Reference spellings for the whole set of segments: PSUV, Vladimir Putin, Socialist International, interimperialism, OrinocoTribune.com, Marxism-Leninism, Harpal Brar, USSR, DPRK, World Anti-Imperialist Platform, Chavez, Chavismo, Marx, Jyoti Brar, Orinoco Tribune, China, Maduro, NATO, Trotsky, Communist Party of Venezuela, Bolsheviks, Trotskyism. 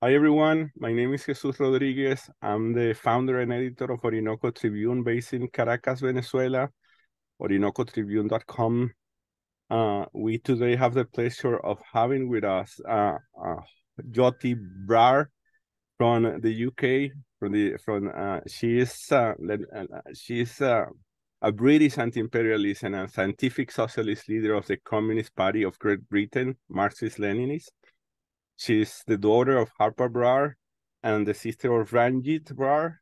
Hi everyone, my name is Jesus Rodriguez. I'm the founder and editor of Orinoco Tribune based in Caracas, Venezuela, OrinocoTribune.com. We today have the pleasure of having with us Jyoti Brar from the UK. She is a British anti-imperialist and a scientific socialist leader of the Communist Party of Great Britain, Marxist-Leninist. She's the daughter of Harpal Brar and the sister of Ranjit Brar.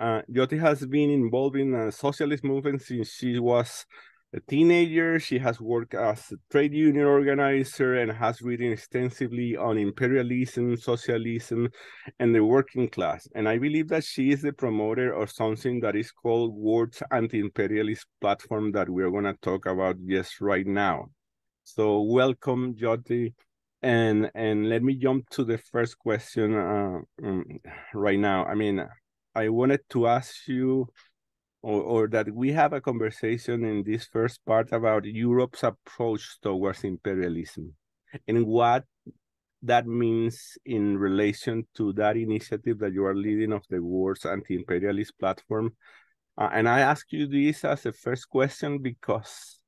Jyoti has been involved in the socialist movement since she was a teenager. She has worked as a trade union organizer and has written extensively on imperialism, socialism, and the working class. And I believe that she is the promoter of something that is called World Anti-Imperialist Platform that we're going to talk about just right now. So welcome, Jyoti. And let me jump to the first question right now. I mean, I wanted to ask you, or that we have a conversation in this first part about Europe's approach towards imperialism and what that means in relation to that initiative that you are leading of the World's Anti-Imperialist Platform. And I ask you this as a first question because...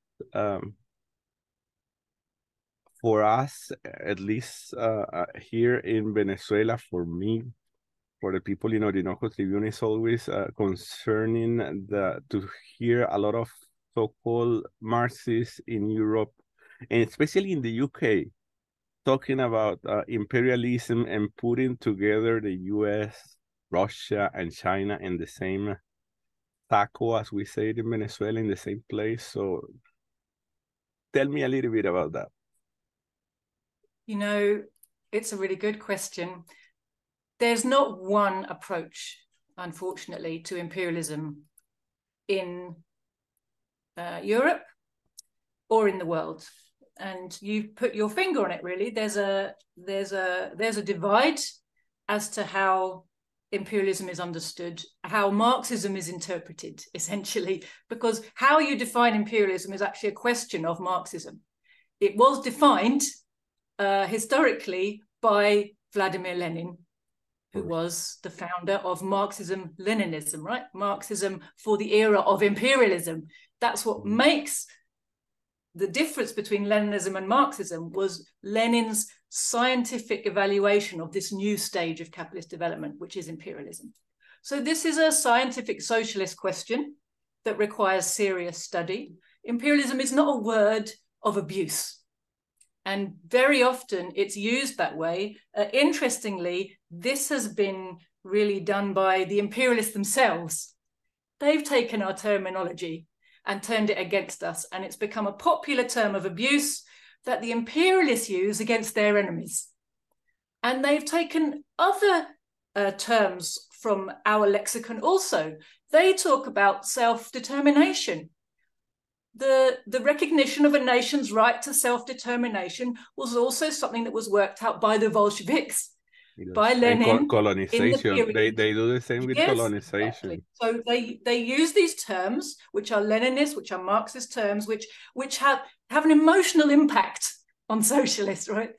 for us, at least here in Venezuela, for me, for the people in Orinoco Tribune, it's always concerning to hear a lot of so-called Marxists in Europe, and especially in the UK, talking about imperialism and putting together the US, Russia, and China in the same taco, as we say it in Venezuela, in the same place. So tell me a little bit about that. You know, it's a really good question. There's not one approach, unfortunately, to imperialism in Europe or in the world. And you've put your finger on it, really. There's a divide as to how imperialism is understood, how Marxism is interpreted, essentially, because how you define imperialism is actually a question of Marxism. It was defined historically by Vladimir Lenin, who was the founder of Marxism-Leninism, right? Marxism for the era of imperialism. That's what makes the difference between Leninism and Marxism was Lenin's scientific evaluation of this new stage of capitalist development, which is imperialism. So this is a scientific socialist question that requires serious study. Imperialism is not a word of abuse. And very often it's used that way. Interestingly, this has been really done by the imperialists themselves. They've taken our terminology and turned it against us. And it's become a popular term of abuse that the imperialists use against their enemies. And they've taken other terms from our lexicon also. They talk about self-determination. The recognition of a nation's right to self-determination was also something that was worked out by the Bolsheviks, by Lenin. Colonization. They do the same with colonization. Exactly. So they use these terms, which are Leninist, which are Marxist terms, which have an emotional impact on socialists, right?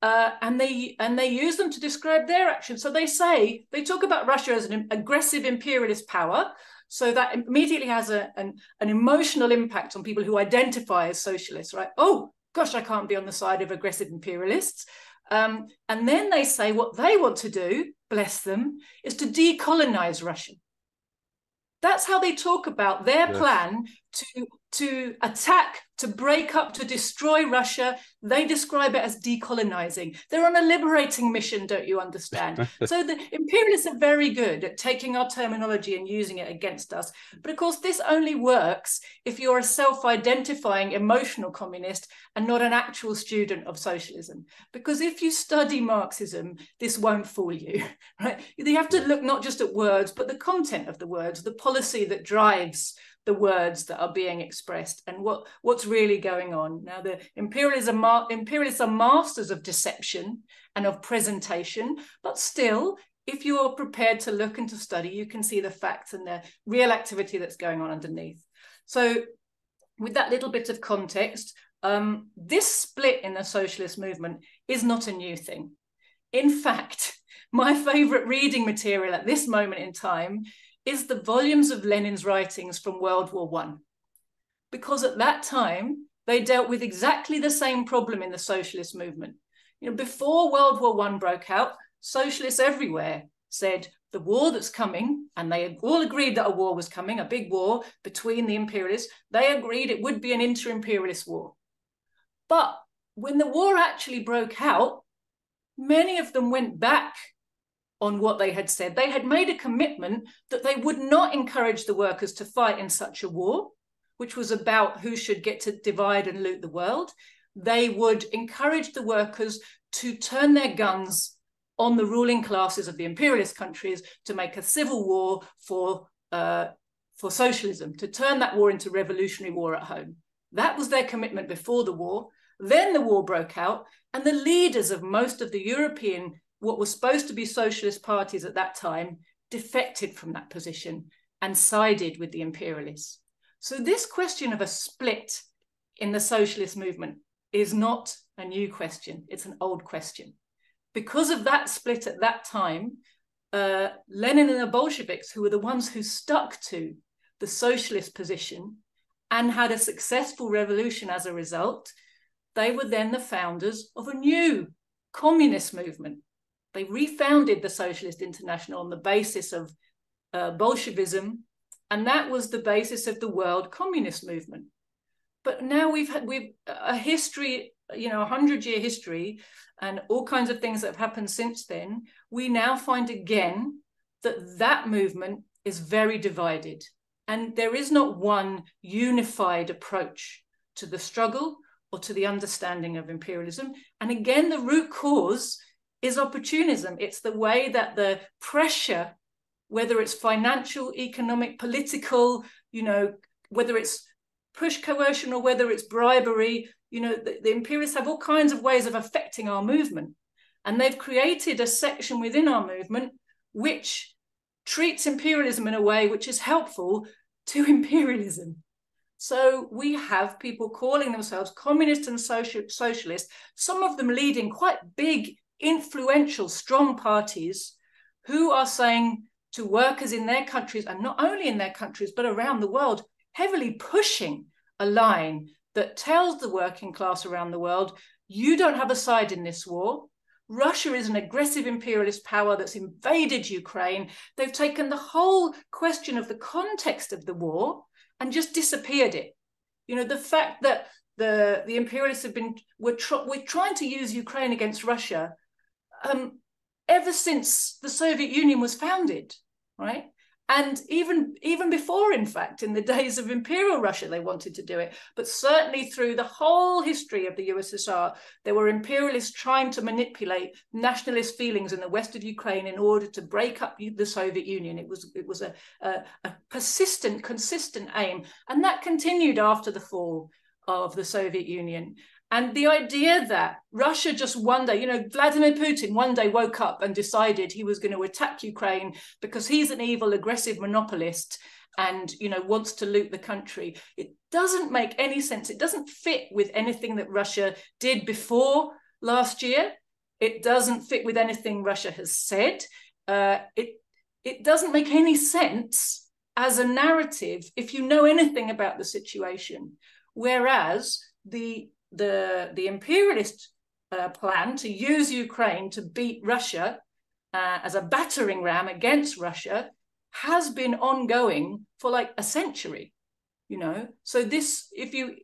And they use them to describe their action. So they talk about Russia as an aggressive imperialist power. So that immediately has an emotional impact on people who identify as socialists, right? Oh, gosh, I can't be on the side of aggressive imperialists. And then they say what they want to do, bless them, is to decolonize Russia. That's how they talk about their plan to attack, to break up, to destroy Russia. They describe it as decolonizing. They're on a liberating mission, don't you understand? So the imperialists are very good at taking our terminology and using it against us. But of course, this only works if you're a self-identifying emotional communist and not an actual student of socialism. Because if you study Marxism, this won't fool you, right? You have to look not just at words, but the content of the words, the policy that drives the words that are being expressed and what's really going on. Now, the imperialists are masters of deception and of presentation, but still, if you are prepared to look and to study, you can see the facts and the real activity that's going on underneath. So with that little bit of context, this split in the socialist movement is not a new thing. In fact, my favorite reading material at this moment in time is the volumes of Lenin's writings from World War I. Because at that time, they dealt with exactly the same problem in the socialist movement. You know, before World War I broke out, socialists everywhere said the war that's coming, and they all agreed that a war was coming, a big war between the imperialists, they agreed it would be an inter-imperialist war. But when the war actually broke out, many of them went back on what they had said. They had made a commitment that they would not encourage the workers to fight in such a war, which was about who should get to divide and loot the world. They would encourage the workers to turn their guns on the ruling classes of the imperialist countries, to make a civil war for socialism, to turn that war into revolutionary war at home. That was their commitment before the war. Then the war broke out, and the leaders of most of the European, what were supposed to be socialist parties at that time, defected from that position and sided with the imperialists. So this question of a split in the socialist movement is not a new question, it's an old question. Because of that split at that time, Lenin and the Bolsheviks, who were the ones who stuck to the socialist position and had a successful revolution as a result, they were then the founders of a new communist movement. They refounded the Socialist International on the basis of Bolshevism, and that was the basis of the World Communist Movement. But now we've a history, you know, a 100-year history, and all kinds of things that have happened since then. We now find again that that movement is very divided, and there is not one unified approach to the struggle or to the understanding of imperialism. And again, the root cause is opportunism. It's the way that the pressure, whether it's financial, economic, political, you know, whether it's push coercion or whether it's bribery, you know, the imperialists have all kinds of ways of affecting our movement. And they've created a section within our movement which treats imperialism in a way which is helpful to imperialism. So we have people calling themselves communists and socialists, some of them leading quite big, influential, strong parties, who are saying to workers in their countries, and not only in their countries, but around the world, heavily pushing a line that tells the working class around the world, you don't have a side in this war. Russia is an aggressive imperialist power that's invaded Ukraine. They've taken the whole question of the context of the war and just disappeared it. You know, the fact that the imperialists have been, we're trying to use Ukraine against Russia ever since the Soviet Union was founded, right? And even before, in fact, in the days of Imperial Russia, they wanted to do it. But certainly through the whole history of the USSR, there were imperialists trying to manipulate nationalist feelings in the west of Ukraine in order to break up the Soviet Union. It was a persistent, consistent aim. And that continued after the fall of the Soviet Union. And the idea that Russia just one day, you know, Vladimir Putin one day woke up and decided he was going to attack Ukraine because he's an evil, aggressive monopolist and, you know, wants to loot the country. It doesn't make any sense. It doesn't fit with anything that Russia did before last year. It doesn't fit with anything Russia has said. It doesn't make any sense as a narrative if you know anything about the situation. Whereas the imperialist plan to use Ukraine to beat Russia as a battering ram against Russia has been ongoing for like a century, you know? So this, if you,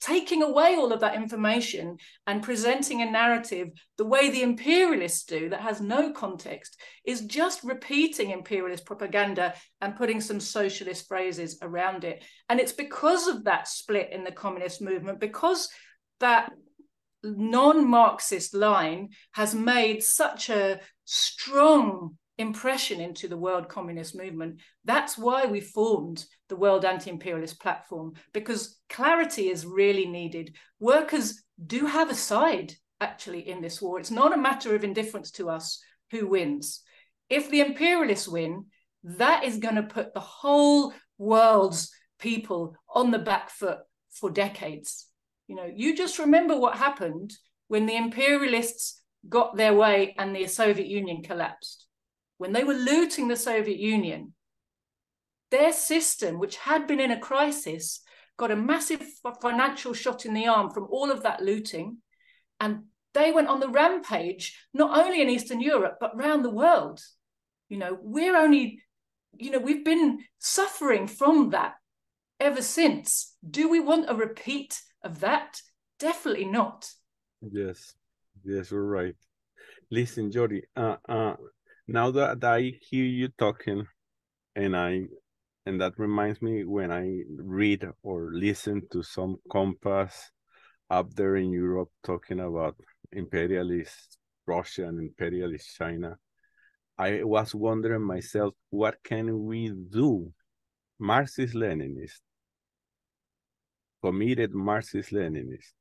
taking away all of that information and presenting a narrative the way the imperialists do that has no context is just repeating imperialist propaganda and putting some socialist phrases around it. And it's because of that split in the communist movement, because that non-Marxist line has made such a strong impression into the world communist movement. That's why we formed the World Anti-Imperialist Platform, because clarity is really needed. Workers do have a side, actually, in this war. It's not a matter of indifference to us who wins. If the imperialists win, that is going to put the whole world's people on the back foot for decades. You know, you just remember what happened when the imperialists got their way and the Soviet Union collapsed. When they were looting the Soviet Union, their system, which had been in a crisis, got a massive financial shot in the arm from all of that looting. And they went on the rampage, not only in Eastern Europe, but around the world. You know, we're only, you know, we've been suffering from that ever since. Do we want a repeat of that? Definitely not. Yes, yes, you're right. Listen, Jyoti, now that I hear you talking, and that reminds me when I read or listen to some compass up there in Europe talking about imperialist Russia and imperialist China, I was wondering myself, what can we do? Marxist-Leninist, committed Marxist-Leninist,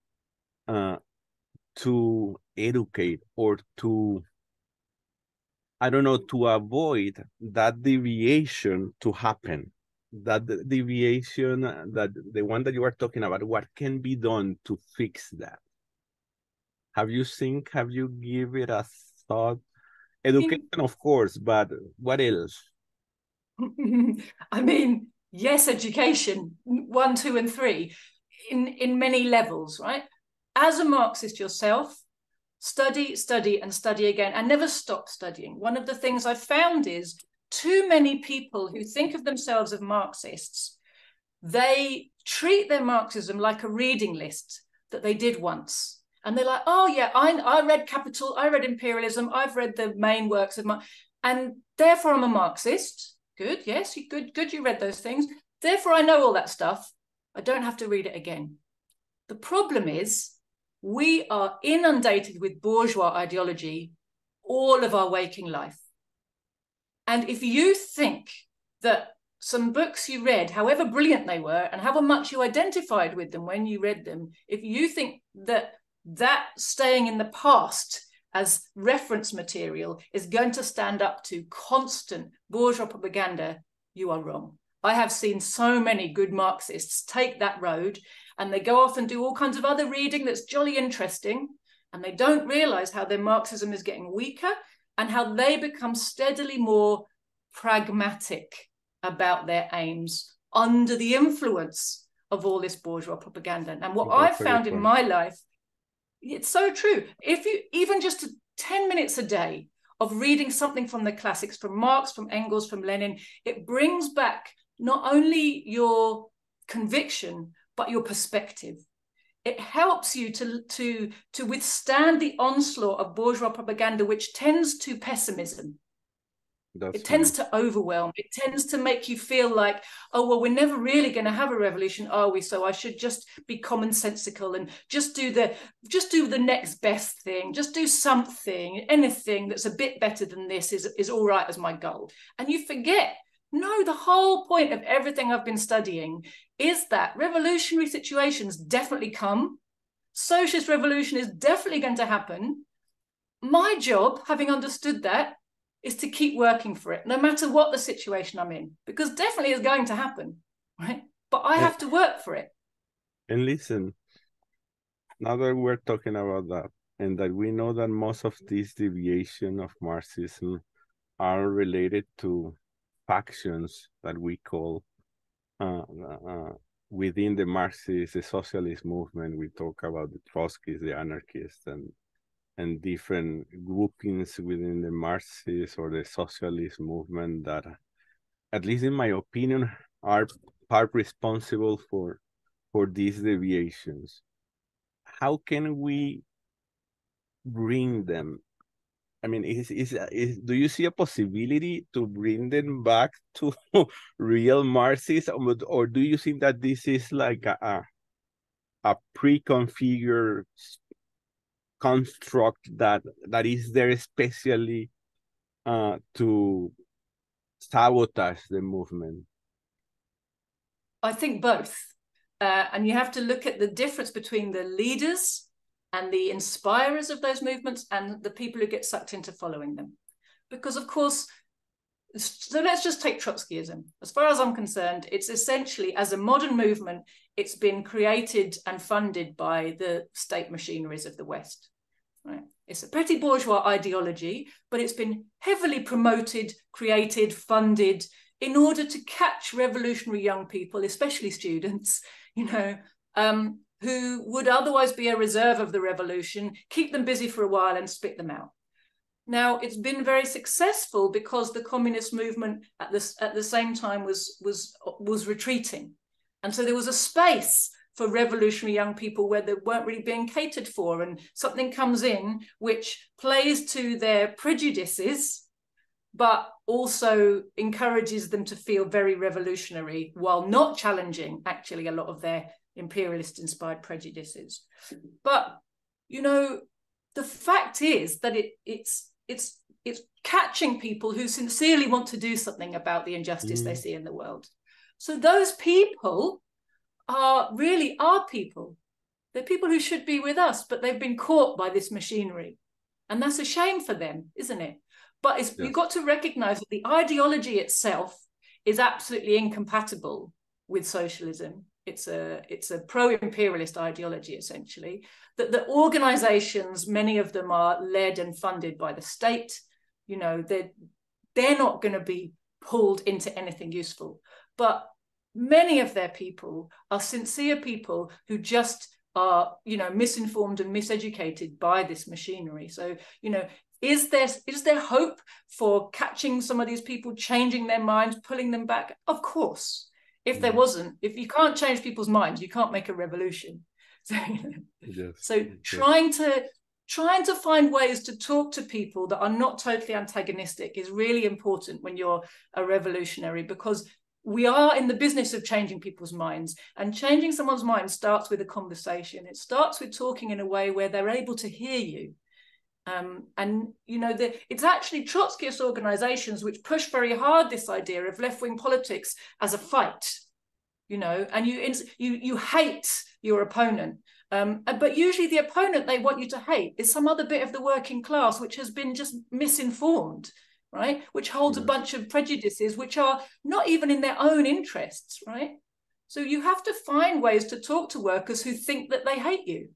to educate or to, I don't know, to avoid that deviation to happen, that deviation, that the one that you are talking about, what can be done to fix that? Have you given it a thought? Education, of course, but what else? I mean, yes, education, 1, 2, and 3, in many levels, right? As a Marxist yourself, study, study, and study again, and never stop studying. One of the things I've found is too many people who think of themselves as Marxists, they treat their Marxism like a reading list that they did once. And they're like, oh yeah, I read Capital, I read Imperialism, I've read the main works of Marx, and therefore I'm a Marxist. Good, yes, good you read those things. Therefore I know all that stuff. I don't have to read it again. The problem is, we are inundated with bourgeois ideology all of our waking life. And if you think that some books you read, however brilliant they were, and however much you identified with them when you read them, if you think that that staying in the past as reference material is going to stand up to constant bourgeois propaganda, you are wrong. I have seen so many good Marxists take that road, and they go off and do all kinds of other reading that's jolly interesting, and they don't realize how their Marxism is getting weaker and how they become steadily more pragmatic about their aims under the influence of all this bourgeois propaganda. And what I've found in my life, it's so true. If you even just 10 minutes a day of reading something from the classics, from Marx, from Engels, from Lenin, it brings back not only your conviction, but your perspective. It helps you to withstand the onslaught of bourgeois propaganda, which tends to pessimism. It tends to overwhelm. It tends to make you feel like, oh, well, we're never really going to have a revolution, are we? So I should just be commonsensical and just do the next best thing. Just do something, anything that's a bit better than this is all right as my goal. And you forget, no, the whole point of everything I've been studying is that revolutionary situations definitely come. Socialist revolution is definitely going to happen. My job, having understood that, is to keep working for it, no matter what the situation I'm in, because definitely it's going to happen, right? But I have to work for it. And listen, now that we're talking about that, and that we know that most of these deviation of Marxism are related to factions that we call within the Marxist, the socialist movement, we talk about the Trotskyists, the anarchists, and different groupings within the Marxist or the socialist movement that, at least in my opinion, are part responsible for these deviations. How can we bring them? I mean, do you see a possibility to bring them back to real Marxism, or do you think that this is like a pre-configured construct that is there especially to sabotage the movement? I think both. And you have to look at the difference between the leaders and the inspirers of those movements and the people who get sucked into following them. Because, of course, so let's just take Trotskyism. As far as I'm concerned, it's essentially, as a modern movement, it's been created and funded by the state machineries of the West, right? It's a petty bourgeois ideology, but it's been heavily promoted, created, funded in order to catch revolutionary young people, especially students, you know, who would otherwise be a reserve of the revolution, keep them busy for a while and spit them out. Now, it's been very successful because the communist movement at the same time was retreating. And so there was a space for revolutionary young people where they weren't really being catered for, and something comes in which plays to their prejudices, but also encourages them to feel very revolutionary while not challenging actually a lot of their imperialist-inspired prejudices. But, you know, the fact is that it's catching people who sincerely want to do something about the injustice they see in the world. So those people are really our people. They're people who should be with us, but they've been caught by this machinery. And that's a shame for them, isn't it? But it's, yeah, You've got to recognize that the ideology itself is absolutely incompatible with socialism. It's a pro-imperialist ideology, essentially, that the organizations, many of them are led and funded by the state. You know, they're not going to be pulled into anything useful. But many of their people are sincere people who just are, you know, misinformed and miseducated by this machinery. So, you know, is there hope for catching some of these people, changing their minds, pulling them back? Of course. If there wasn't, if you can't change people's minds, you can't make a revolution. So, you know, yes, so yes, trying to find ways to talk to people that are not totally antagonistic is really important when you're a revolutionary, because we are in the business of changing people's minds, and changing someone's mind starts with a conversation. It starts with talking in a way where they're able to hear you. And, you know, it's actually Trotskyist organizations which push very hard this idea of left-wing politics as a fight, you know, and you hate your opponent. But usually the opponent they want you to hate is some other bit of the working class which has been just misinformed, right? Which holds a bunch of prejudices which are not even in their own interests, right? So you have to find ways to talk to workers who think that they hate you.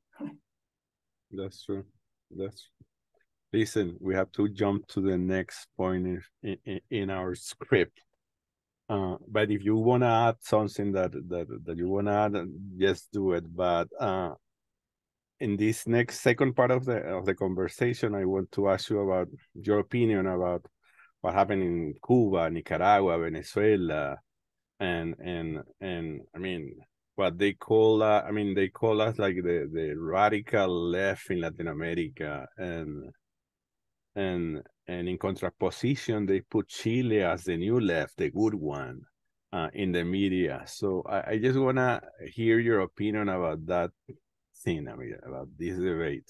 That's true. That's true. Listen, we have to jump to the next point in our script. But if you want to add something that you want to add, just do it. But in this next second part of the conversation, I want to ask you about your opinion about what happened in Cuba, Nicaragua, Venezuela, and I mean, what they call us like the radical left in Latin America, and in contraposition, they put Chile as the new left, the good one, in the media. So I just want to hear your opinion about that thing, I mean, about this debate.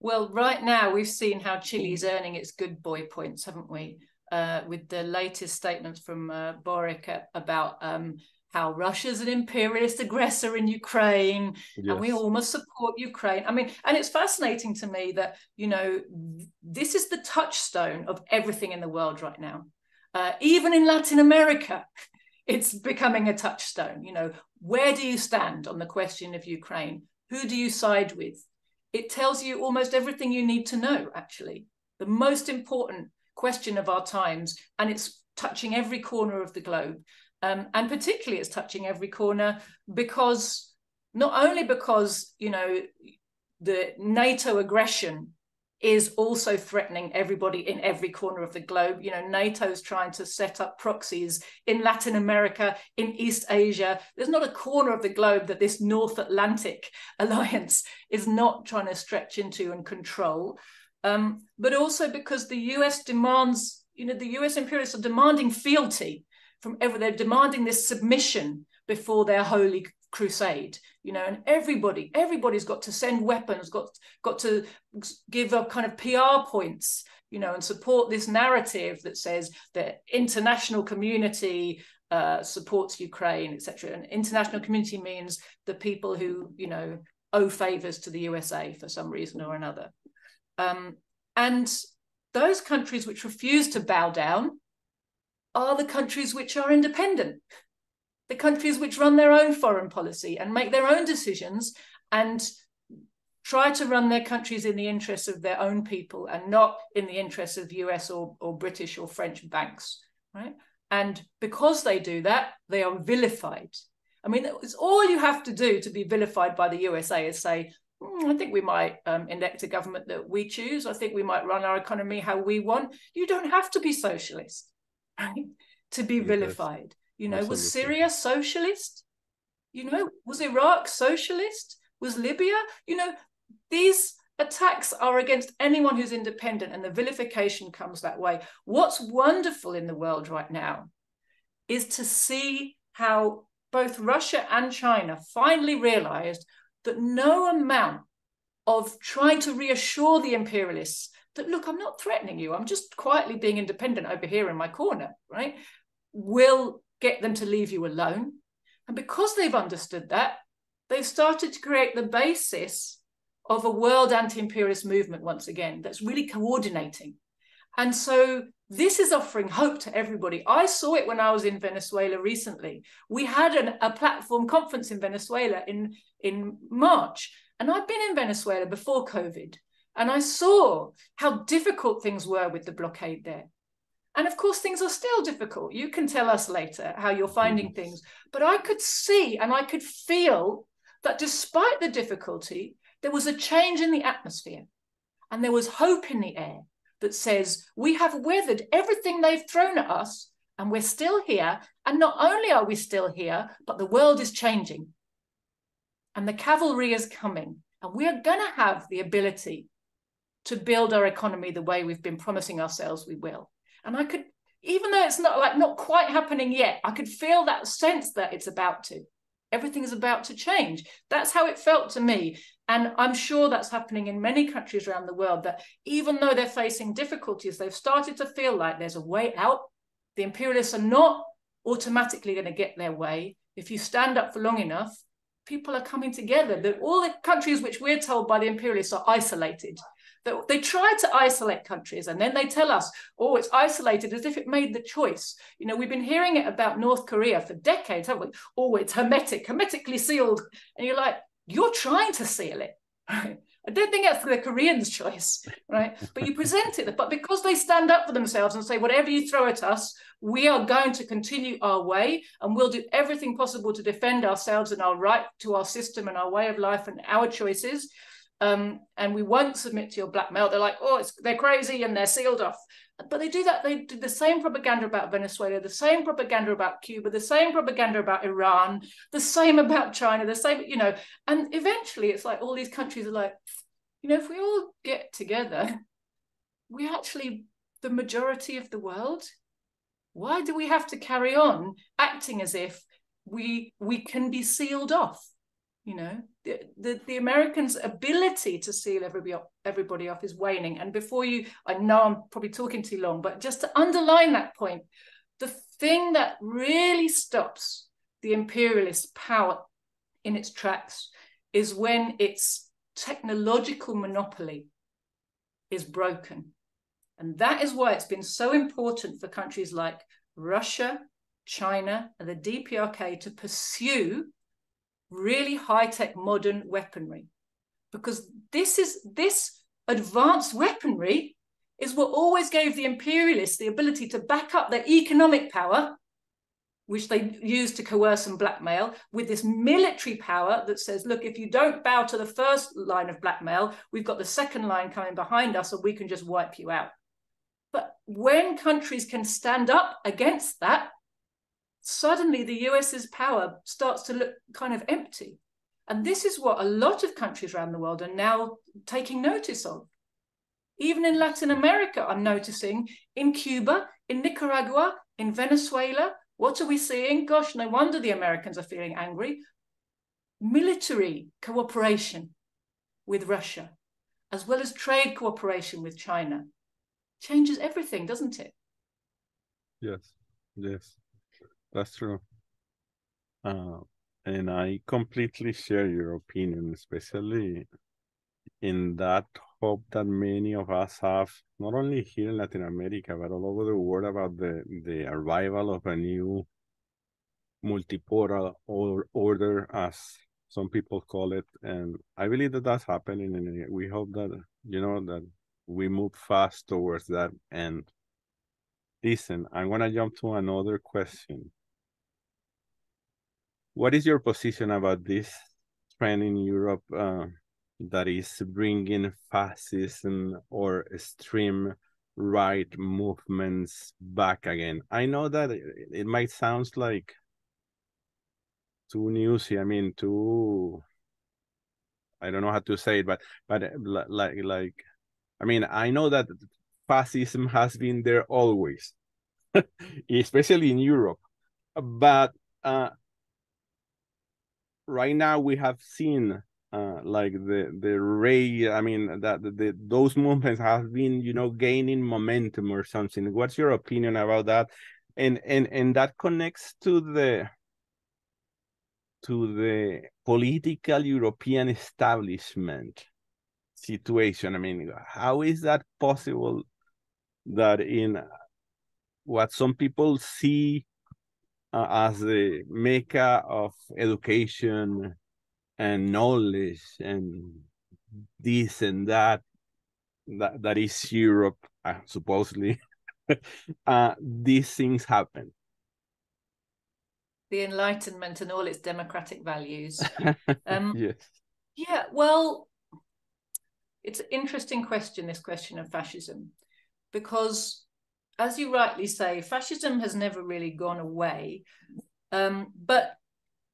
Well, right now, we've seen how Chile's earning its good boy points, haven't we? With the latest statements from Boric about how Russia's an imperialist aggressor in Ukraine, yes, and we all must support Ukraine. I mean, and it's fascinating to me that, you know, this is the touchstone of everything in the world right now. Even in Latin America, it's becoming a touchstone. You know, where do you stand on the question of Ukraine? Who do you side with? It tells you almost everything you need to know, actually. The most important question of our times, and it's touching every corner of the globe. And particularly it's touching every corner because, not only because, you know, the NATO aggression is also threatening everybody in every corner of the globe. You know, NATO's trying to set up proxies in Latin America, in East Asia. There's not a corner of the globe that this North Atlantic alliance is not trying to stretch into and control. But also because the US demands, you know, the US imperialists are demanding fealty from ever, they're demanding this submission before their holy crusade, you know, and everybody's got to send weapons, got to give up kind of PR points, you know, and support this narrative that says the international community supports Ukraine, etc. And international community means the people who, you know, owe favors to the USA for some reason or another. And those countries which refuse to bow down are the countries which are independent, the countries which run their own foreign policy and make their own decisions and try to run their countries in the interests of their own people and not in the interests of US or British or French banks, right? And because they do that, they are vilified. I mean, it's all you have to do to be vilified by the USA is say, I think we might elect a government that we choose. I think we might run our economy how we want. You don't have to be socialist, right? To be vilified. You know, was Syria socialist? You know, was Iraq socialist? Was Libya? You know, these attacks are against anyone who's independent, and the vilification comes that way. What's wonderful in the world right now is to see how both Russia and China finally realized that no amount of trying to reassure the imperialists that, look, I'm not threatening you, I'm just quietly being independent over here in my corner, right, will get them to leave you alone. And because they've understood that, they've started to create the basis of a world anti-imperialist movement once again that's really coordinating. And so this is offering hope to everybody. I saw it when I was in Venezuela recently. We had a platform conference in Venezuela in March, and I've been in Venezuela before COVID, and I saw how difficult things were with the blockade there. And of course, things are still difficult. You can tell us later how you're finding things, but I could see and I could feel that despite the difficulty, there was a change in the atmosphere, and there was hope in the air that says we have weathered everything they've thrown at us, and we're still here. And not only are we still here, but the world is changing, and the cavalry is coming, and we are going to have the ability to build our economy the way we've been promising ourselves we will. And I could, even though it's not quite happening yet, I could feel that sense that it's about to. Everything is about to change. That's how it felt to me. And I'm sure that's happening in many countries around the world, that even though they're facing difficulties, they've started to feel like there's a way out. The imperialists are not automatically going to get their way. If you stand up for long enough, people are coming together. That all the countries which we're told by the imperialists are isolated. They try to isolate countries, and then they tell us, oh, it's isolated, as if it made the choice. You know, we've been hearing it about North Korea for decades, haven't we? Oh, it's hermetically sealed. And you're like, you're trying to seal it. I don't think that's the Koreans' choice, right? But you present it. But because they stand up for themselves and say, whatever you throw at us, we are going to continue our way, and we'll do everything possible to defend ourselves and our right to our system and our way of life and our choices. And we won't submit to your blackmail. They're like, oh, they're crazy, and they're sealed off. But they do that. They did the same propaganda about Venezuela, the same propaganda about Cuba, the same propaganda about Iran, the same about China, the same, you know. And eventually it's like all these countries are like, you know, if we all get together, we actually, the majority of the world, why do we have to carry on acting as if we can be sealed off? You know, the Americans' ability to seal everybody off is waning. And before you, I know I'm probably talking too long, but just to underline that point, the thing that really stops the imperialist power in its tracks is when its technological monopoly is broken. And that is why it's been so important for countries like Russia, China, and the DPRK to pursue really high-tech modern weaponry, because this advanced weaponry is what always gave the imperialists the ability to back up their economic power, which they use to coerce and blackmail, with this military power that says, look, if you don't bow to the first line of blackmail, we've got the second line coming behind us, and we can just wipe you out. But when countries can stand up against that, suddenly the US's power starts to look kind of empty. And this is what a lot of countries around the world are now taking notice of. Even in Latin America, I'm noticing, in Cuba, in Nicaragua, in Venezuela, what are we seeing? Gosh, no wonder the Americans are feeling angry. Military cooperation with Russia, as well as trade cooperation with China, changes everything, doesn't it? Yes, yes. That's true. And I completely share your opinion, especially in that hope that many of us have, not only here in Latin America, but all over the world, about the arrival of a new multipolar order, as some people call it. And I believe that that's happening, and we hope that, you know, that we move fast towards that end. Listen, I'm going to jump to another question. What is your position about this trend in Europe that is bringing fascism or extreme right movements back again? I know that it might sound like too newsy, I mean, too, I don't know how to say it, but like, I mean, I know that fascism has been there always, especially in Europe, but right now we have seen like the rage, I mean, that those movements have been, you know, gaining momentum or something. What's your opinion about that? And that connects to the political European establishment situation. I mean, how is that possible that in what some people see as the mecca of education and knowledge and this and that is Europe, supposedly, these things happen? The Enlightenment and all its democratic values. Yes. Yeah, well, it's an interesting question, this question of fascism, because, as you rightly say, fascism has never really gone away. But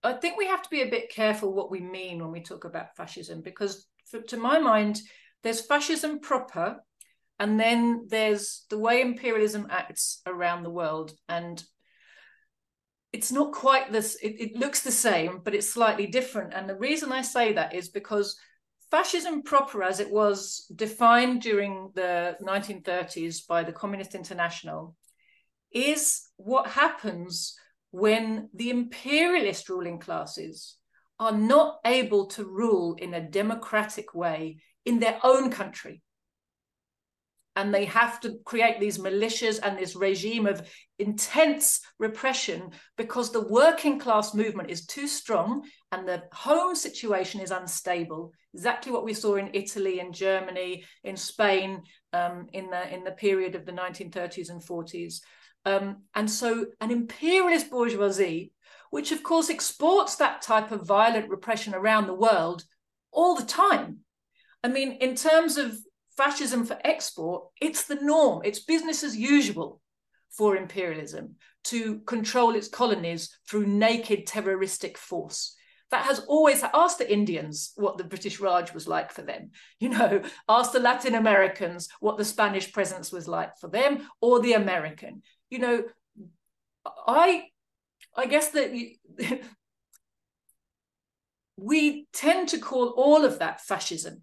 I think we have to be a bit careful what we mean when we talk about fascism, because to my mind, there's fascism proper, and then there's the way imperialism acts around the world. And it's not quite this, it looks the same, but it's slightly different. And the reason I say that is because fascism proper, as it was defined during the 1930s by the Communist International, is what happens when the imperialist ruling classes are not able to rule in a democratic way in their own country. And they have to create these militias and this regime of intense repression because the working class movement is too strong and the home situation is unstable. Exactly what we saw in Italy, in Germany, in Spain, in the period of the 1930s and 40s. And so an imperialist bourgeoisie, which of course exports that type of violent repression around the world all the time. I mean, in terms of fascism for export, it's the norm. It's business as usual for imperialism to control its colonies through naked terroristic force. That has always, asked the Indians what the British Raj was like for them, you know, ask the Latin Americans what the Spanish presence was like for them, or the American. You know, I guess that we tend to call all of that fascism.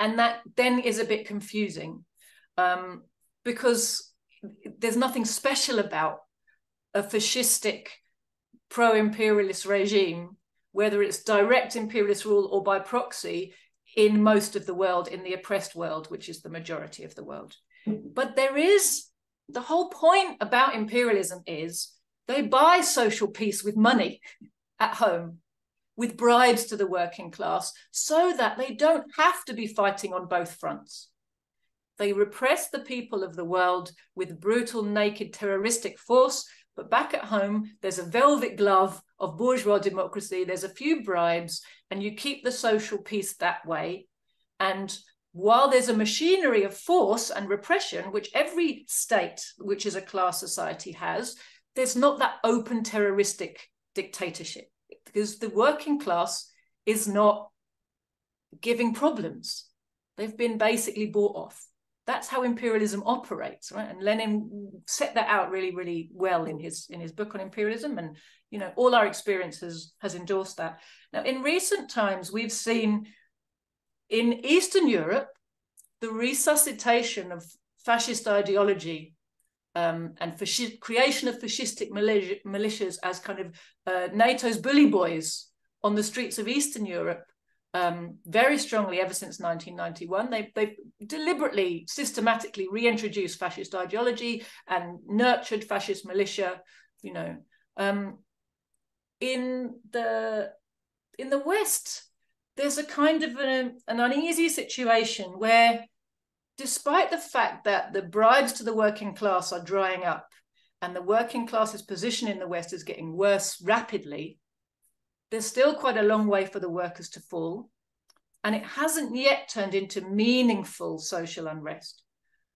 And that then is a bit confusing because there's nothing special about a fascistic pro-imperialist regime, whether it's direct imperialist rule or by proxy in most of the world, in the oppressed world, which is the majority of the world. But there is, the whole point about imperialism is they buy social peace with money at home, with bribes to the working class, so that they don't have to be fighting on both fronts. They repress the people of the world with brutal, naked, terroristic force, but back at home, there's a velvet glove of bourgeois democracy, there's a few bribes, and you keep the social peace that way. And while there's a machinery of force and repression, which every state, which is a class society, has, there's not that open terroristic dictatorship, because the working class is not giving problems. They've been basically bought off. That's how imperialism operates, right? And Lenin set that out really, really well in his book on imperialism. And, you know, all our experience has endorsed that. Now, in recent times, we've seen in Eastern Europe, the resuscitation of fascist ideology and creation of fascistic militias as kind of NATO's bully boys on the streets of Eastern Europe very strongly ever since 1991. They've deliberately, systematically reintroduced fascist ideology and nurtured fascist militia, you know. In the in the West, there's a kind of an uneasy situation where, despite the fact that the bribes to the working class are drying up and the working class's position in the West is getting worse rapidly, there's still quite a long way for the workers to fall. And it hasn't yet turned into meaningful social unrest.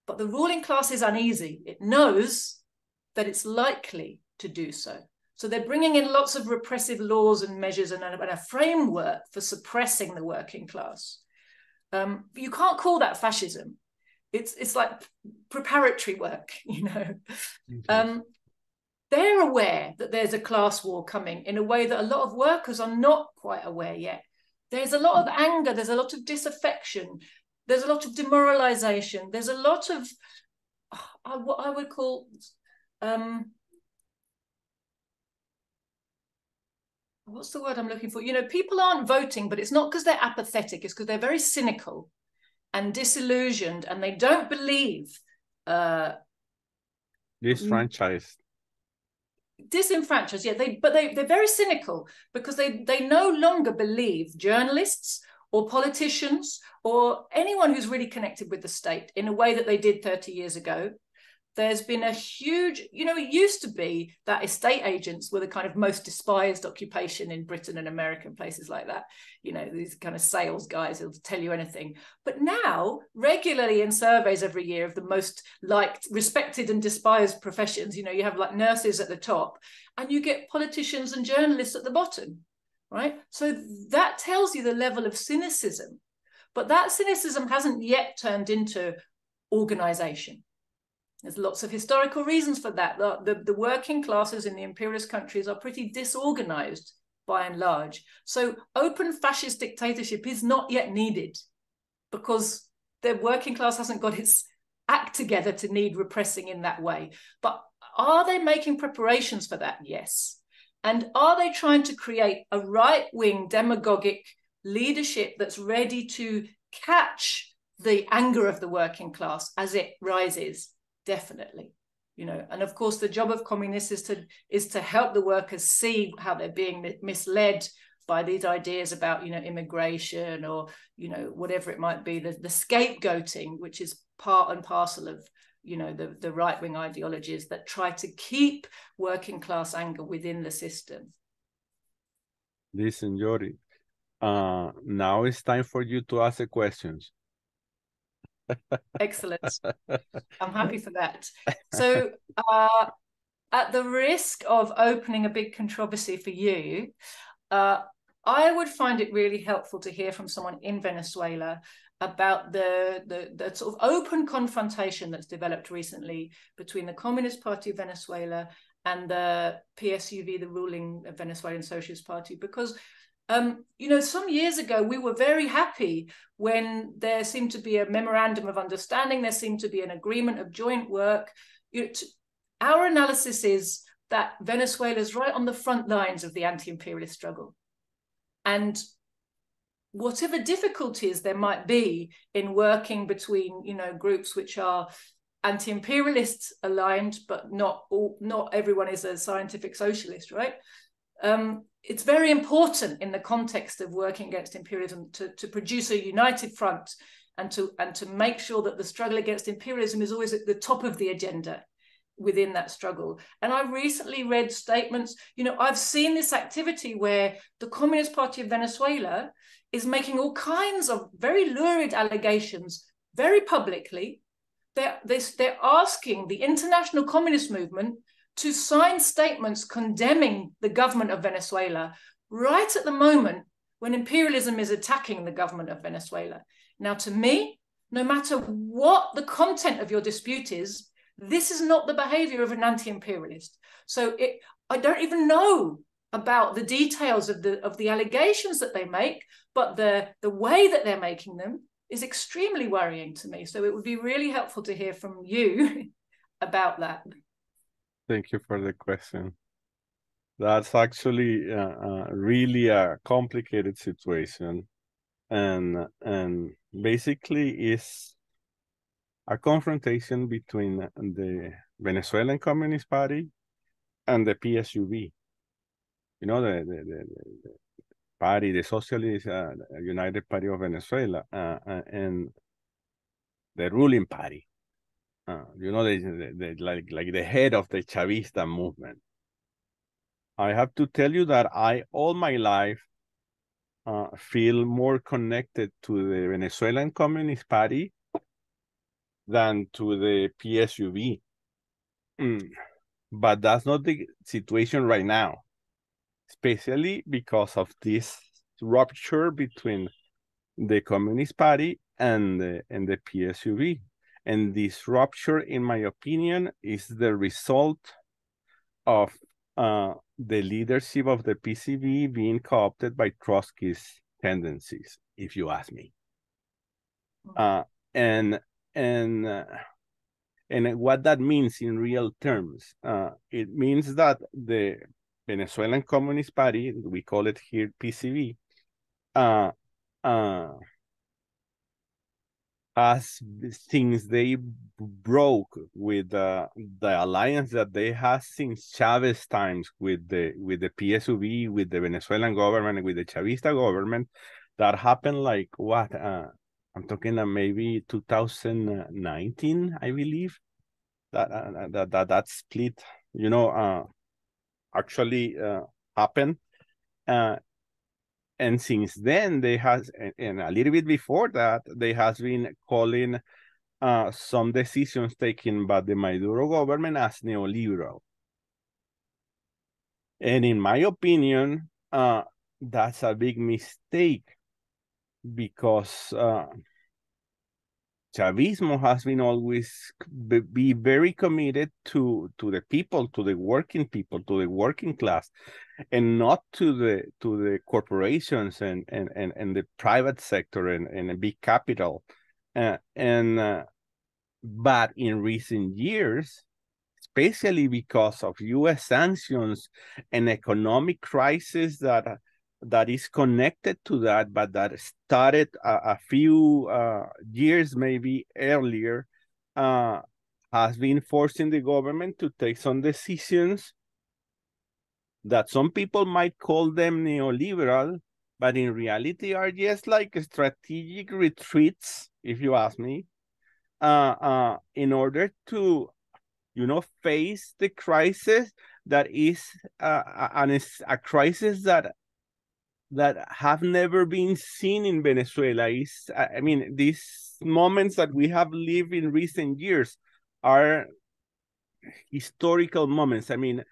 But the ruling class is uneasy. It knows that it's likely to do so. So they're bringing in lots of repressive laws and measures and a framework for suppressing the working class. You can't call that fascism. It's like preparatory work, you know. Okay. They're aware that there's a class war coming in a way that a lot of workers are not quite aware yet. There's a lot of anger, there's a lot of disaffection, there's a lot of demoralization, there's a lot of what I would call what's the word I'm looking for? You know, people aren't voting, but it's not because they're apathetic, it's because they're very cynical and disillusioned, and they don't believe disenfranchised, yeah, they're very cynical because they no longer believe journalists or politicians or anyone who's really connected with the state in a way that they did 30 years ago. There's been a huge, you know, it used to be that estate agents were the kind of most despised occupation in Britain and America and places like that. You know, these kind of sales guys who'll tell you anything. But now, regularly in surveys every year of the most liked, respected and despised professions, you know, you have like nurses at the top and you get politicians and journalists at the bottom, right? So that tells you the level of cynicism. But that cynicism hasn't yet turned into organisation. There's lots of historical reasons for that. The working classes in the imperialist countries are pretty disorganized by and large. So open fascist dictatorship is not yet needed because the working class hasn't got its act together to need repressing in that way. But are they making preparations for that? Yes. And are they trying to create a right-wing demagogic leadership that's ready to catch the anger of the working class as it rises? Definitely, you know, and of course the job of communists is to help the workers see how they're being misled by these ideas about, you know, immigration or, you know, whatever it might be, the scapegoating, which is part and parcel of, you know, the right-wing ideologies that try to keep working class anger within the system. Listen, Jyoti, now it's time for you to ask the questions. Excellent. I'm happy for that. So at the risk of opening a big controversy for you, I would find it really helpful to hear from someone in Venezuela about the sort of open confrontation that's developed recently between the Communist Party of Venezuela and the PSUV, the ruling Venezuelan Socialist Party, because you know, some years ago, we were very happy when there seemed to be a memorandum of understanding, there seemed to be an agreement of joint work. You know, our analysis is that Venezuela's right on the front lines of the anti-imperialist struggle. And whatever difficulties there might be in working between, you know, groups which are anti-imperialist aligned, but not everyone is a scientific socialist, right? It's very important in the context of working against imperialism to produce a united front and to make sure that the struggle against imperialism is always at the top of the agenda within that struggle. And I recently read statements, you know, I've seen this activity where the Communist Party of Venezuela is making all kinds of very lurid allegations very publicly. They're asking the international communist movement to sign statements condemning the government of Venezuela right at the moment when imperialism is attacking the government of Venezuela. Now, to me, no matter what the content of your dispute is, this is not the behavior of an anti-imperialist. So I don't even know about the details of the allegations that they make, but the way that they're making them is extremely worrying to me. So it would be really helpful to hear from you about that. Thank you for the question. That's actually really a complicated situation. And basically is a confrontation between the Venezuelan Communist Party and the PSUV. You know, party, the Socialist United Party of Venezuela, and the ruling party. You know, like the head of the Chavista movement. I have to tell you that I, all my life, feel more connected to the Venezuelan Communist Party than to the PSUV. But that's not the situation right now, especially because of this rupture between the Communist Party and the PSUV. And this rupture, in my opinion, is the result of the leadership of the PCV being co-opted by Trotsky's tendencies, if you ask me. And what that means in real terms, it means that the Venezuelan Communist Party, we call it here PCV, as since they broke with the alliance that they had since Chavez times with the PSUV, with the Venezuelan government, with the Chavista government, that happened like what? I'm talking maybe 2019, I believe, that that split, you know, actually happened. And since then, they has, and a little bit before that, they has been calling some decisions taken by the Maduro government as neoliberal. And in my opinion, that's a big mistake, because Chavismo has been always be very committed to the people, to the working people, to the working class, and not to the corporations and the private sector and the big capital. But in recent years, especially because of U.S. sanctions and economic crisis that is connected to that, but that started a few years maybe earlier, has been forcing the government to take some decisions that some people might call them neoliberal, but in reality are just like strategic retreats, if you ask me, in order to, you know, face the crisis that is a crisis that have never been seen in Venezuela. Is, I mean, these moments that we have lived in recent years are historical moments. I mean,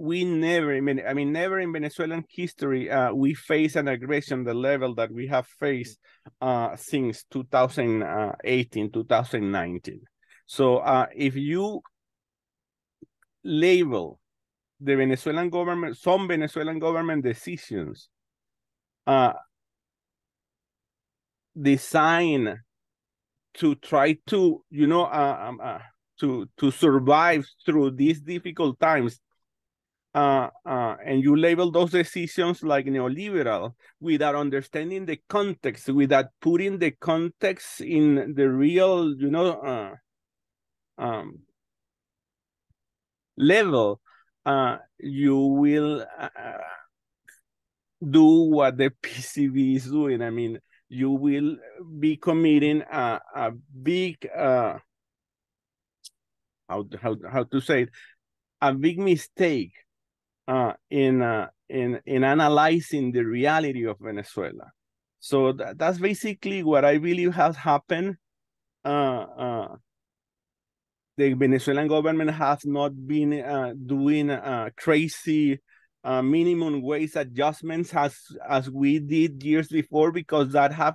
we never, I mean, never in Venezuelan history we face an aggression the level that we have faced since 2018, 2019. So if you label the Venezuelan government, some Venezuelan government decisions, designed to try to, you know, to survive through these difficult times, and you label those decisions like neoliberal without understanding the context, without putting the context in the real, you know, level, you will do what the PCV is doing. I mean, you will be committing a big, how to say it, a big mistake in analyzing the reality of Venezuela. So that's basically what I believe has happened. The Venezuelan government has not been doing crazy minimum wage adjustments as we did years before, because that have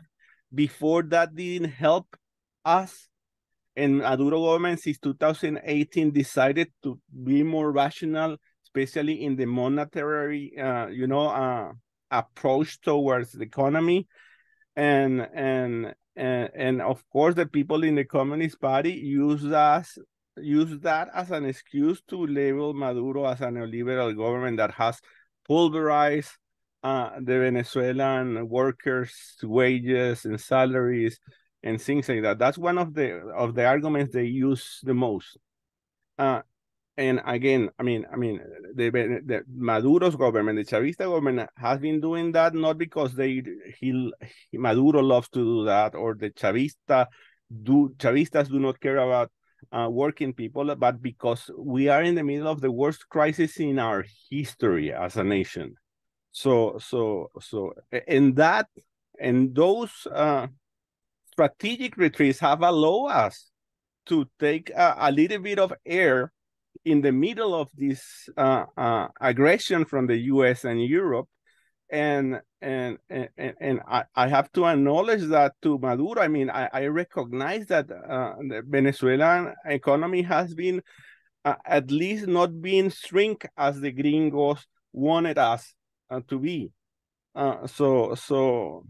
before that didn't help us. And Maduro government since 2018 decided to be more rational, especially in the monetary you know, approach towards the economy, and of course the people in the Communist Party use that as an excuse to label Maduro as a neoliberal government that has pulverized the Venezuelan workers' wages and salaries and things like that. That's one of the arguments they use the most. And again, I mean, the Maduro's government, the Chavista government, has been doing that not because Maduro loves to do that, or the Chavistas do not care about working people, but because we are in the middle of the worst crisis in our history as a nation. So, and those strategic retreats have allowed us to take a little bit of air in the middle of this aggression from the U.S. and Europe, and I have to acknowledge that to Maduro. I mean, I recognize that the Venezuelan economy has been at least not being shrink as the gringos wanted us to be. So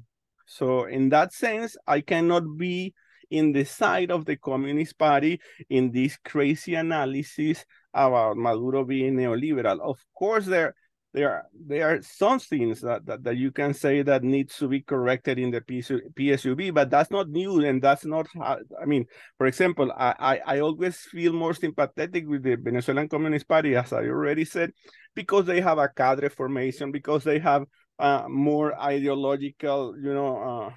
in that sense, I cannot be in the side of the Communist Party in this crazy analysis about Maduro being neoliberal. Of course, there are some things that you can say that needs to be corrected in the PSUV, but that's not new, and that's not how, I mean, for example, I always feel more sympathetic with the Venezuelan Communist Party, as I already said, because they have a cadre formation, because they have more ideological,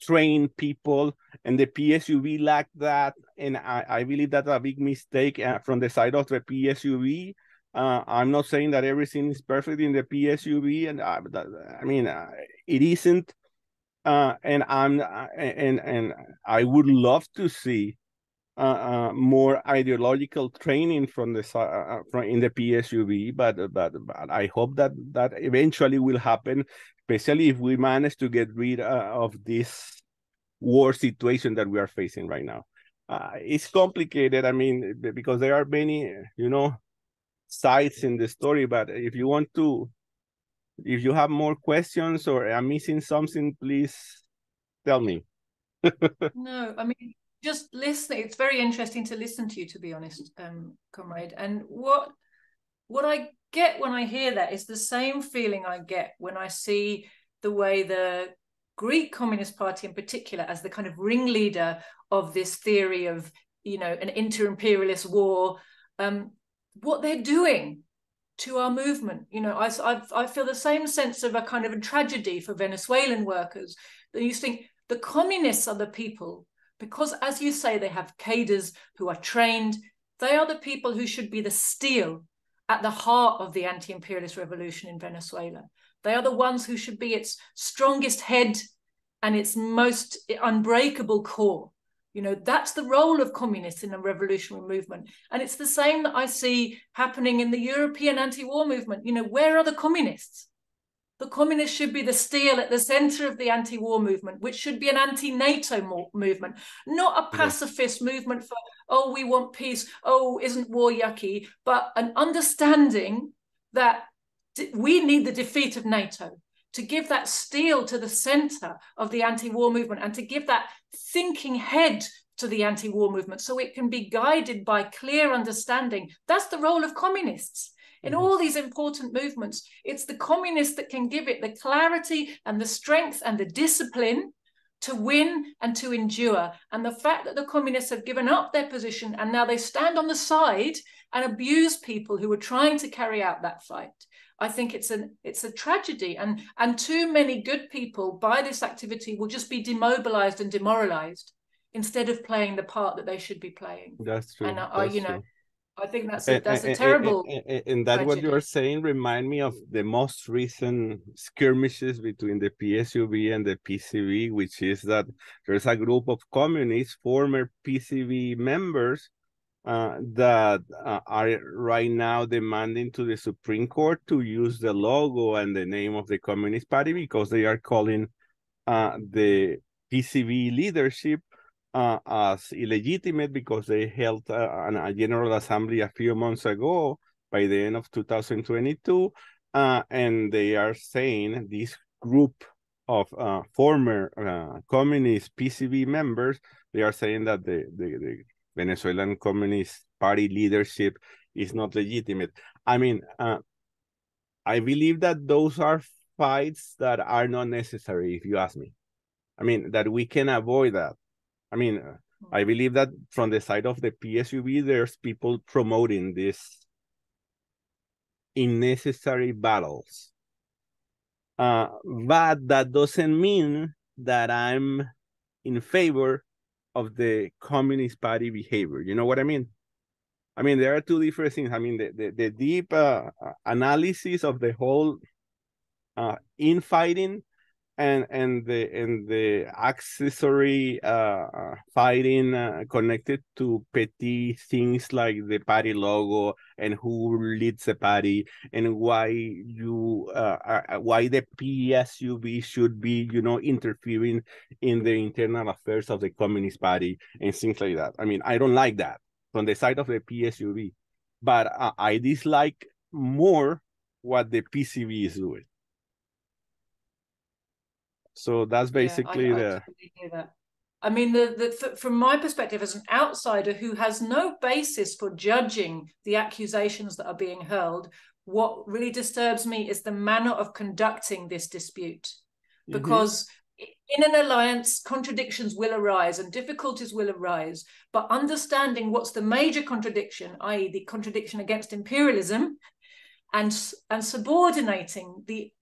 trained people, and the PSUV lacked that, and I believe that's a big mistake from the side of the PSUV. I'm not saying that everything is perfect in the PSUV, and it isn't. And I would love to see more ideological training from the in the PSUV, but I hope that eventually will happen, especially if we manage to get rid of this war situation that we are facing right now. It's complicated, because there are many, sides in the story, but if you have more questions or I'm missing something, please tell me. No, just listening, it's very interesting to listen to you, to be honest, comrade. And what I get when I hear that is the same feeling I get when I see the way the Greek Communist Party in particular, as the kind of ringleader of this theory of, an inter-imperialist war, what they're doing to our movement. I feel the same sense of a kind of a tragedy for Venezuelan workers. And you think the communists are the people, because as you say, they have cadres who are trained. They are the people who should be the steel at the heart of the anti-imperialist revolution in Venezuela. They are the ones who should be its strongest head and its most unbreakable core. That's the role of communists in a revolutionary movement. And it's the same that I see happening in the European anti-war movement. Where are the communists? The communists should be the steel at the center of the anti-war movement, which should be an anti-NATO movement, not a pacifist movement for, oh, we want peace, oh, isn't war yucky, but an understanding that we need the defeat of NATO to give that steel to the center of the anti-war movement and to give that thinking head to the anti-war movement so it can be guided by clear understanding. That's the role of communists. In all these important movements, it's the communists that can give it the clarity and the strength and the discipline to win and to endure. And the fact that the communists have given up their position and now they stand on the side and abuse people who are trying to carry out that fight, I think it's a tragedy. And too many good people by this activity will just be demobilized and demoralized instead of playing the part that they should be playing. That's true. And That's true. I think that's a terrible. And that tragedy. What you're saying remind me of the most recent skirmishes between the PSUV and the PCV, which is that there's a group of communists, former PCV members, that are right now demanding to the Supreme Court to use the logo and the name of the Communist Party because they are calling the PCV leadership as illegitimate because they held a General Assembly a few months ago by the end of 2022, and they are saying this group of former communist PCV members, they are saying that the Venezuelan Communist Party leadership is not legitimate. I believe that those are fights that are not necessary, if you ask me. That we can avoid that. I believe that from the side of the PSUV, there's people promoting these unnecessary battles. But that doesn't mean that I'm in favor of the Communist Party behavior. You know what I mean? I mean, there are two different things. I mean, the deep analysis of the whole infighting and the accessory fighting connected to petty things like the party logo and who leads the party and why you why the PSUV should be, you know, interfering in the internal affairs of the Communist Party and things like that. I mean, I don't like that from the side of the PSUV, but I dislike more what the PCV is doing. So that's basically I totally hear that. I mean, from my perspective as an outsider who has no basis for judging the accusations that are being hurled, what really disturbs me is the manner of conducting this dispute. Because in an alliance, contradictions will arise and difficulties will arise. But understanding what's the major contradiction, i.e. the contradiction against imperialism, and subordinating the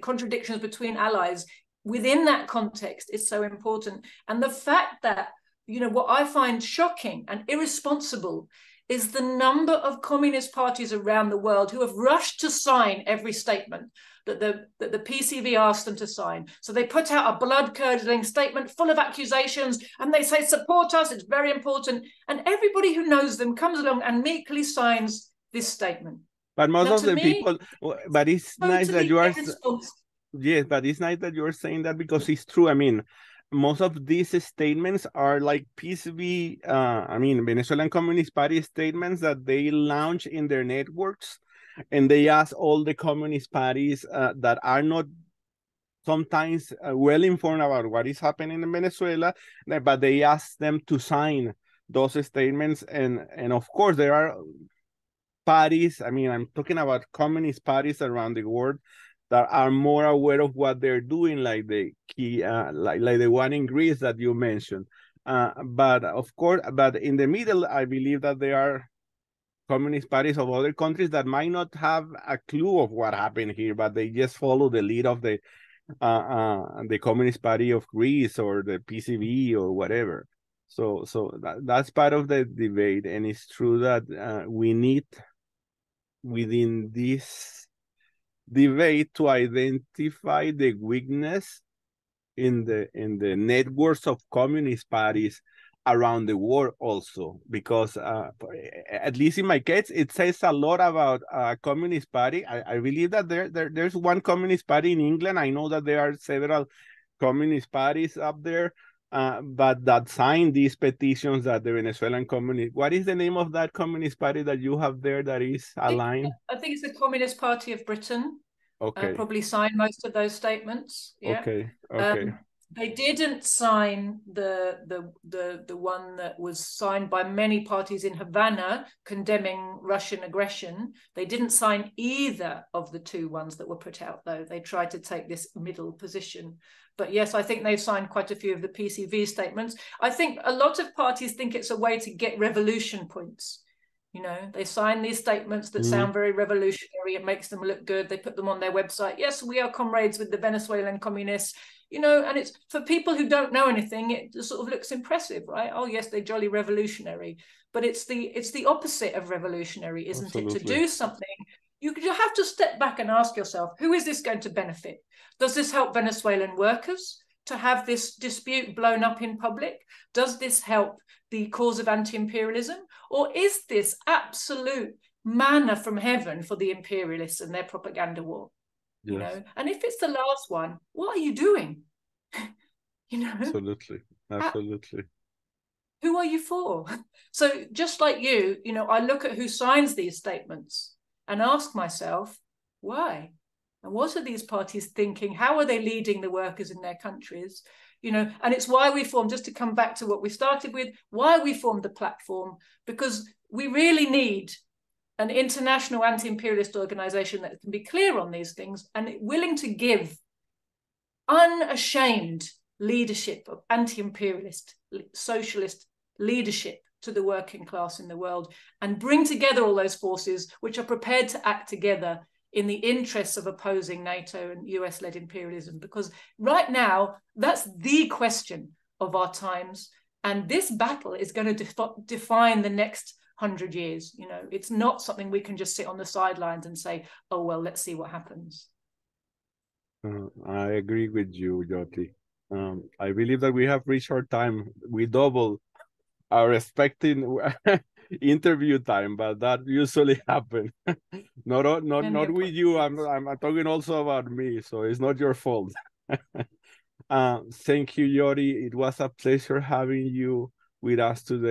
contradictions between allies within that context is so important. And the fact that, you know, what I find shocking and irresponsible is the number of communist parties around the world who have rushed to sign every statement that the PCV asked them to sign. So they put out a blood-curdling statement full of accusations and they say, support us, it's very important. And everybody who knows them comes along and meekly signs this statement. But most of the people, but it's nice that you are, yes, but it's nice that you're saying that because it's true. I mean, most of these statements are like PCV, I mean, Venezuelan Communist Party statements that they launch in their networks, and they ask all the communist parties that are not sometimes well informed about what is happening in Venezuela, but they ask them to sign those statements. And of course, there are parties, I mean, I'm talking about communist parties around the world that are more aware of what they're doing, like the key, like the one in Greece that you mentioned. But of course, but in the middle, I believe that there are communist parties of other countries that might not have a clue of what happened here, but they just follow the lead of the Communist Party of Greece or the PCV or whatever. So that's part of the debate, and it's true that we need within this debate to identify the weakness in the networks of communist parties around the world also, because at least in my case, it says a lot about communist party. I believe that there's one communist party in England. I know that there are several communist parties up there, but that signed these petitions that the Venezuelan communist, what is the name of that communist party that you have there that is aligned? I think it's the Communist Party of Britain. Okay. Probably signed most of those statements. Yeah. Okay. Okay. They didn't sign the one that was signed by many parties in Havana condemning Russian aggression. They didn't sign either of the two ones that were put out, though. They tried to take this middle position. But yes, I think they've signed quite a few of the PCV statements. I think a lot of parties think it's a way to get revolution points. You know, they sign these statements that sound very revolutionary. It makes them look good. They put them on their website. Yes, we are comrades with the Venezuelan communists. You know, and it's for people who don't know anything, it sort of looks impressive, right? Oh, yes, they're jolly revolutionary. But it's the opposite of revolutionary, isn't it? To do something, you have to step back and ask yourself, who is this going to benefit? Does this help Venezuelan workers to have this dispute blown up in public? Does this help the cause of anti-imperialism? Or is this absolute manna from heaven for the imperialists and their propaganda war? Yes. You know, and if it's the last one, what are you doing? You know, absolutely. Who are you for? So just like you, you know, I look at who signs these statements and ask myself, why? And what are these parties thinking? How are they leading the workers in their countries? You know, and it's why we formed, just to come back to what we started with, why we formed the platform, because we really need an international anti-imperialist organization that can be clear on these things and willing to give unashamed leadership, of anti-imperialist, socialist leadership to the working class in the world, and bring together all those forces which are prepared to act together in the interests of opposing NATO and US-led imperialism. Because right now, that's the question of our times. And this battle is going to define the next 100 years. You know, it's not something we can just sit on the sidelines and say, oh, well, let's see what happens. I agree with you, Jyoti. I believe that we have reached our time. We double our expecting interview time, but that usually happens. not with you. I'm talking also about me, so it's not your fault. Thank you, Jyoti. It was a pleasure having you with us today.